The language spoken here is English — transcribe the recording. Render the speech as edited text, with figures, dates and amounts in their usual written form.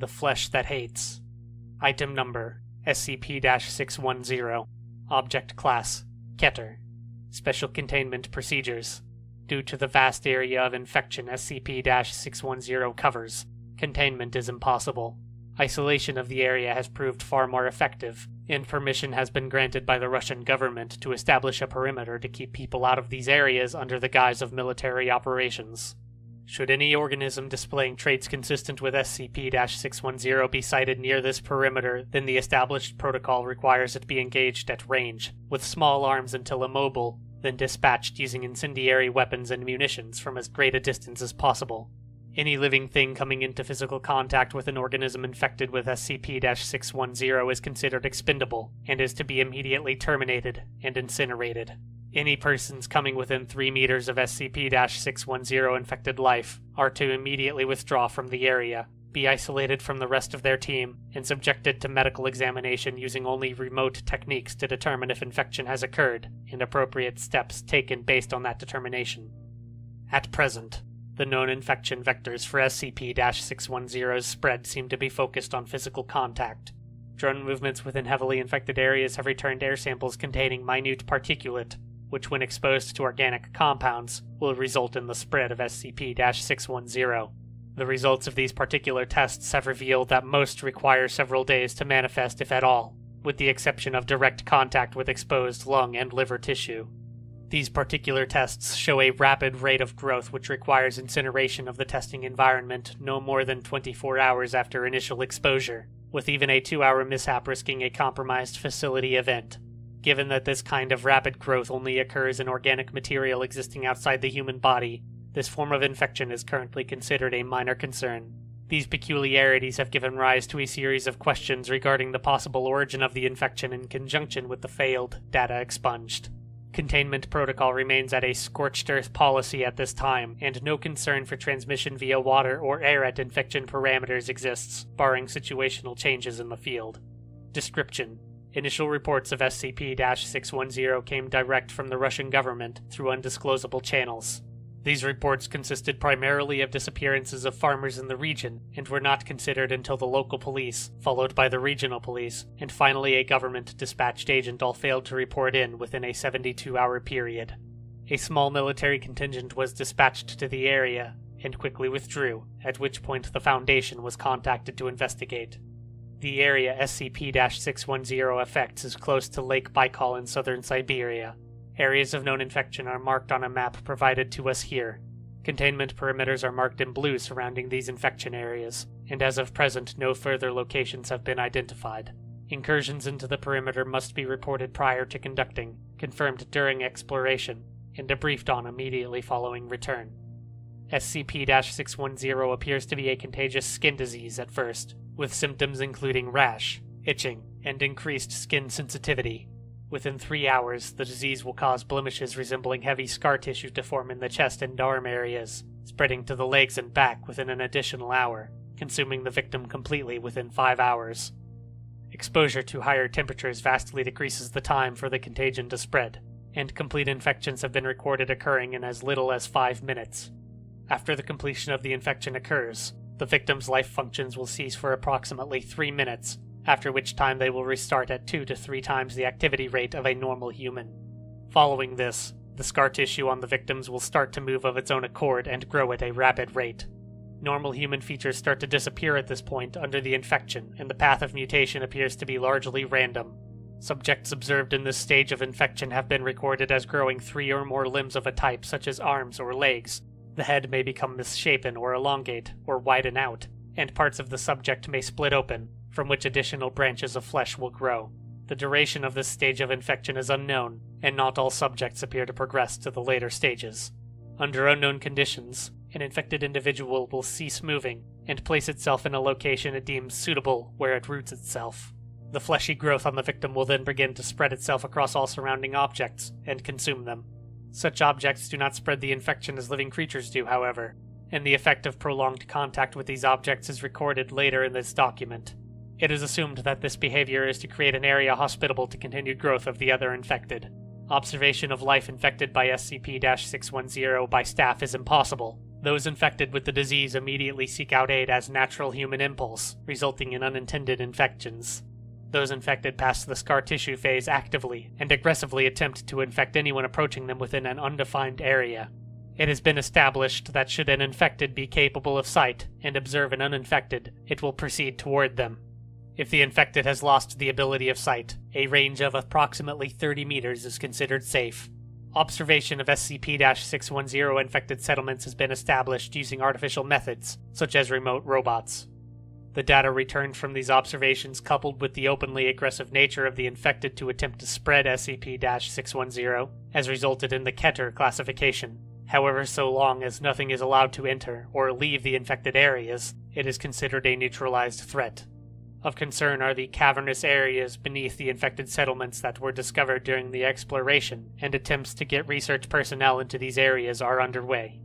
The Flesh That Hates. Item number, SCP-610. Object class, Keter. Special containment procedures. Due to the vast area of infection SCP-610 covers, containment is impossible. Isolation of the area has proved far more effective, and permission has been granted by the Russian government to establish a perimeter to keep people out of these areas under the guise of military operations. Should any organism displaying traits consistent with SCP-610 be sighted near this perimeter, then the established protocol requires it be engaged at range, with small arms until immobile, then dispatched using incendiary weapons and munitions from as great a distance as possible. Any living thing coming into physical contact with an organism infected with SCP-610 is considered expendable, and is to be immediately terminated and incinerated. Any persons coming within 3 meters of SCP-610 infected life are to immediately withdraw from the area, be isolated from the rest of their team, and subjected to medical examination using only remote techniques to determine if infection has occurred, and appropriate steps taken based on that determination. At present, the known infection vectors for SCP-610's spread seem to be focused on physical contact. Drone movements within heavily infected areas have returned air samples containing minute particulate, which when exposed to organic compounds, will result in the spread of SCP-610. The results of these particular tests have revealed that most require several days to manifest if at all, with the exception of direct contact with exposed lung and liver tissue. These particular tests show a rapid rate of growth which requires incineration of the testing environment no more than 24 hours after initial exposure, with even a 2-hour mishap risking a compromised facility event. Given that this kind of rapid growth only occurs in organic material existing outside the human body, this form of infection is currently considered a minor concern. These peculiarities have given rise to a series of questions regarding the possible origin of the infection in conjunction with the failed data expunged. Containment protocol remains at a scorched-earth policy at this time, and no concern for transmission via water or air at infection parameters exists, barring situational changes in the field. Description. Initial reports of SCP-610 came direct from the Russian government through undisclosable channels. These reports consisted primarily of disappearances of farmers in the region, and were not considered until the local police, followed by the regional police, and finally a government-dispatched agent all failed to report in within a 72-hour period. A small military contingent was dispatched to the area, and quickly withdrew, at which point the Foundation was contacted to investigate. The area SCP-610 affects is close to Lake Baikal in southern Siberia. Areas of known infection are marked on a map provided to us here. Containment perimeters are marked in blue surrounding these infection areas, and as of present no further locations have been identified. Incursions into the perimeter must be reported prior to conducting, confirmed during exploration, and debriefed on immediately following return. SCP-610 appears to be a contagious skin disease at first, with symptoms including rash, itching, and increased skin sensitivity. Within 3 hours, the disease will cause blemishes resembling heavy scar tissue to form in the chest and arm areas, spreading to the legs and back within an additional hour, consuming the victim completely within 5 hours. Exposure to higher temperatures vastly decreases the time for the contagion to spread, and complete infections have been recorded occurring in as little as 5 minutes. After the completion of the infection occurs, the victim's life functions will cease for approximately 3 minutes, after which time they will restart at 2 to 3 times the activity rate of a normal human. Following this, the scar tissue on the victims will start to move of its own accord and grow at a rapid rate. Normal human features start to disappear at this point under the infection, and the path of mutation appears to be largely random. Subjects observed in this stage of infection have been recorded as growing 3 or more limbs of a type such as arms or legs. The head may become misshapen or elongate, or widen out, and parts of the subject may split open, from which additional branches of flesh will grow. The duration of this stage of infection is unknown, and not all subjects appear to progress to the later stages. Under unknown conditions, an infected individual will cease moving, and place itself in a location it deems suitable where it roots itself. The fleshy growth on the victim will then begin to spread itself across all surrounding objects, and consume them. Such objects do not spread the infection as living creatures do, however, and the effect of prolonged contact with these objects is recorded later in this document. It is assumed that this behavior is to create an area hospitable to continued growth of the other infected. Observation of life infected by SCP-610 by staff is impossible, Those infected with the disease immediately seek out aid as natural human impulse, resulting in unintended infections. Those infected pass the scar tissue phase actively, and aggressively attempt to infect anyone approaching them within an undefined area. It has been established that should an infected be capable of sight, and observe an uninfected, it will proceed toward them. If the infected has lost the ability of sight, a range of approximately 30 meters is considered safe. Observation of SCP-610 infected settlements has been established using artificial methods, such as remote robots. The data returned from these observations, coupled with the openly aggressive nature of the infected to attempt to spread SCP-610, has resulted in the Keter classification. However, so long as nothing is allowed to enter or leave the infected areas, it is considered a neutralized threat. Of concern are the cavernous areas beneath the infected settlements that were discovered during the exploration, and attempts to get research personnel into these areas are underway.